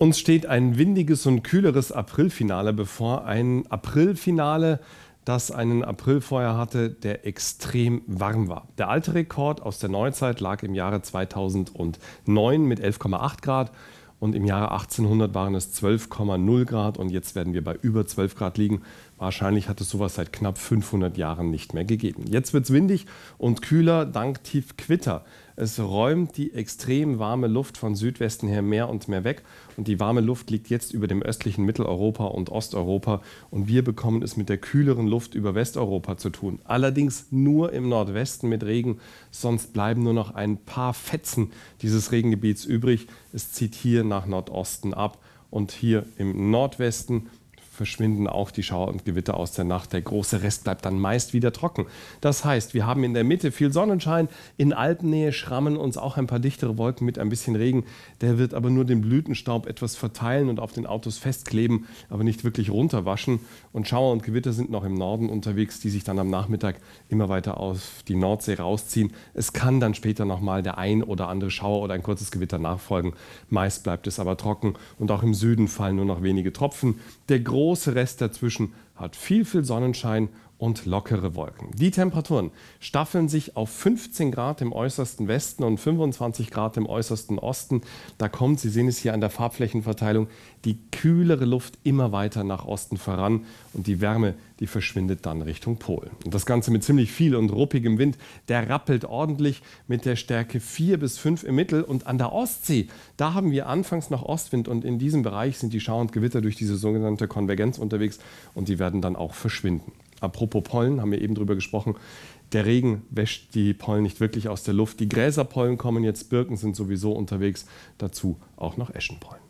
Uns steht ein windiges und kühleres Aprilfinale bevor. Ein Aprilfinale, das einen April vorher hatte, der extrem warm war. Der alte Rekord aus der Neuzeit lag im Jahre 2009 mit 11,8 Grad. Und im Jahre 1800 waren es 12,0 Grad. Und jetzt werden wir bei über 12 Grad liegen. Wahrscheinlich hat es sowas seit knapp 500 Jahren nicht mehr gegeben. Jetzt wird es windig und kühler dank Tiefgewitter. Es räumt die extrem warme Luft von Südwesten her mehr und mehr weg. Und die warme Luft liegt jetzt über dem östlichen Mitteleuropa und Osteuropa. Und wir bekommen es mit der kühleren Luft über Westeuropa zu tun. Allerdings nur im Nordwesten mit Regen. Sonst bleiben nur noch ein paar Fetzen dieses Regengebiets übrig. Es zieht hier nach Nordosten ab. Und hier im Nordwesten verschwinden auch die Schauer und Gewitter aus der Nacht. Der große Rest bleibt dann meist wieder trocken. Das heißt, wir haben in der Mitte viel Sonnenschein. In Alpennähe schrammen uns auch ein paar dichtere Wolken mit ein bisschen Regen. Der wird aber nur den Blütenstaub etwas verteilen und auf den Autos festkleben, aber nicht wirklich runterwaschen. Und Schauer und Gewitter sind noch im Norden unterwegs, die sich dann am Nachmittag immer weiter auf die Nordsee rausziehen. Es kann dann später nochmal der ein oder andere Schauer oder ein kurzes Gewitter nachfolgen. Meist bleibt es aber trocken und auch im Süden fallen nur noch wenige Tropfen. Der große Rest dazwischen hat viel Sonnenschein und lockere Wolken. Die Temperaturen staffeln sich auf 15 Grad im äußersten Westen und 25 Grad im äußersten Osten. Da kommt, Sie sehen es hier an der Farbflächenverteilung, die kühlere Luft immer weiter nach Osten voran und die Wärme, die verschwindet dann Richtung Pol. Und das Ganze mit ziemlich viel und ruppigem Wind, der rappelt ordentlich mit der Stärke 4 bis 5 im Mittel. Und an der Ostsee, da haben wir anfangs noch Ostwind und in diesem Bereich sind die Schauer und Gewitter durch diese sogenannte Konvergenz unterwegs und die werden dann auch verschwinden. Apropos Pollen, haben wir eben drüber gesprochen. Der Regen wäscht die Pollen nicht wirklich aus der Luft. Die Gräserpollen kommen jetzt, Birken sind sowieso unterwegs, dazu auch noch Eschenpollen.